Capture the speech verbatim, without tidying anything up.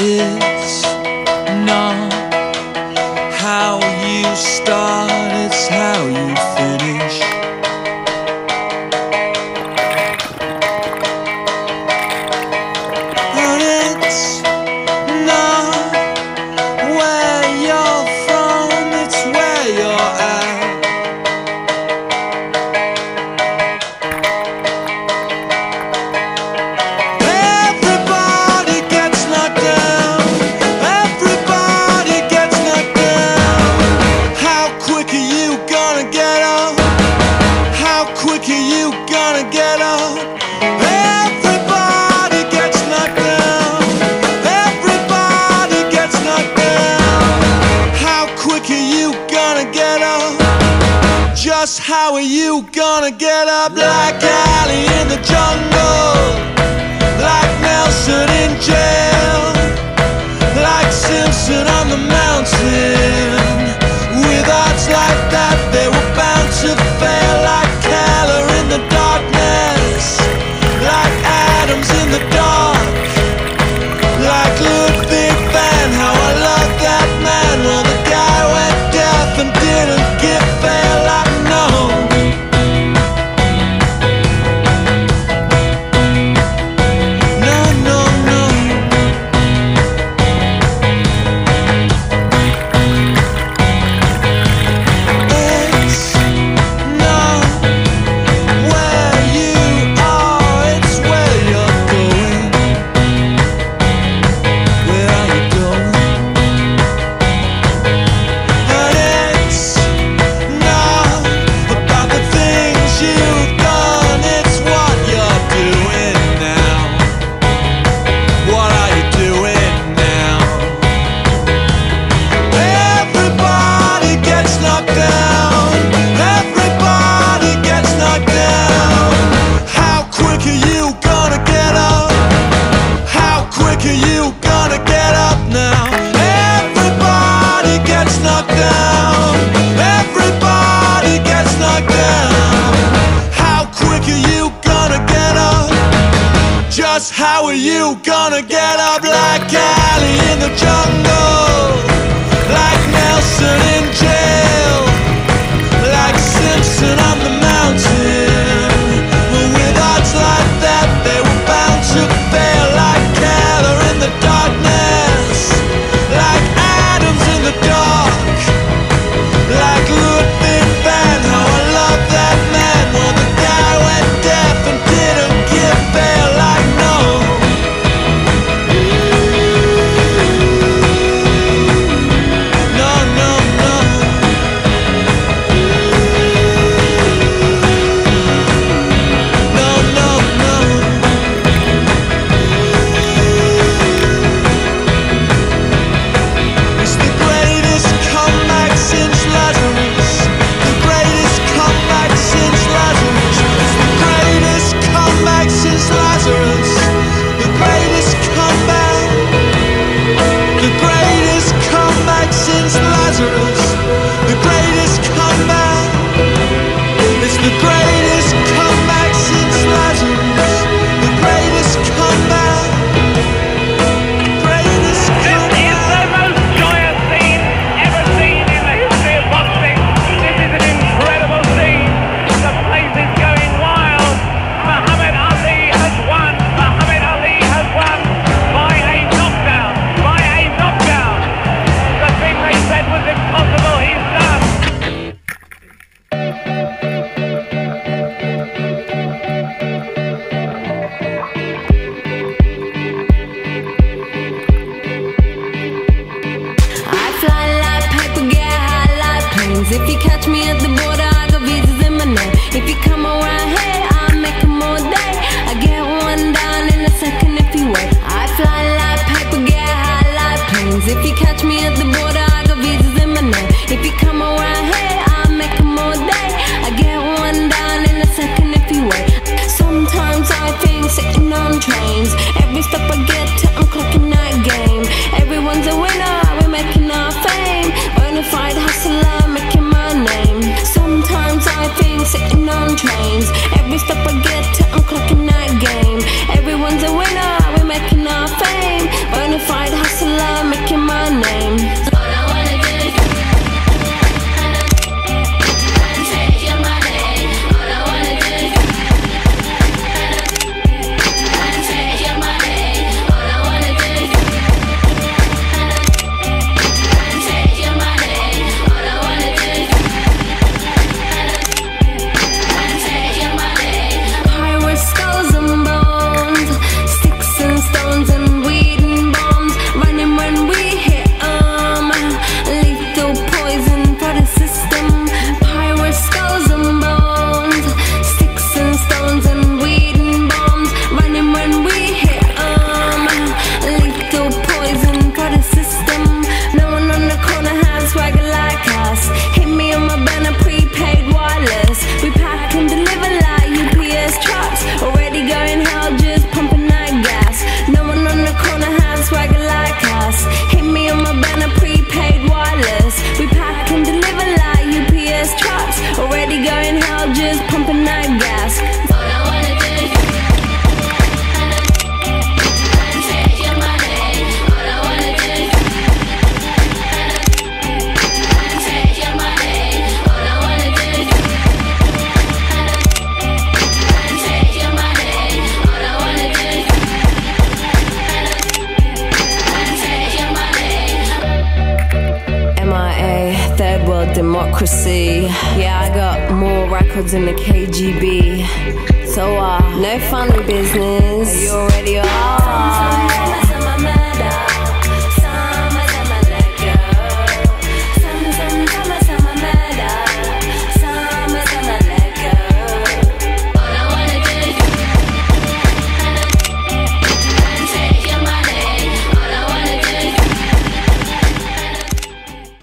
It's not how you start, it's how you finish. And it's not where you're from, it's where you're at. Everybody gets knocked down, everybody gets knocked down. How quick are you gonna get up? How quick are you gonna get up? Just how are you gonna get up? Like Ali in the jungle, like Nelson in jail, like Simpson on the mountain. With odds like that, they were bound to fail. Like Keller in the darkness, like Adams in the dark, like Ludwig van. How I love that man. Well, the guy went deaf and didn't give fail. How are you gonna get up? Like Ali in the jungle, like Nelson in jail, like Simpson on the mountain. With odds like that, they were bound to fail. Like Keller in the darkness, like Adams in the dark, like Ludwig van. How I love that man. Well, the guy went deaf and didn't give fail. If you catch me at the border, I got visas in my name. If you come around here, I'll make them all day. I get one down in a second if you wait. I fly like paper, get high like planes. If you catch me at the border, I got visas in my name. If you come around here, I'll make them all day. I get one down in a second if you wait. Sometimes I think sitting on trains. Every stop I get to, I'm clocking that game. Everyone's a winner, we're making our fame. Bonafide hustler, making sitting on trains. Every step I get to, I'm clocking that game. Everyone's a winner, we're making our fame. Bonafide hustler. democracy. Yeah, I got more records than the K G B. So, uh, no fun in business. You already are.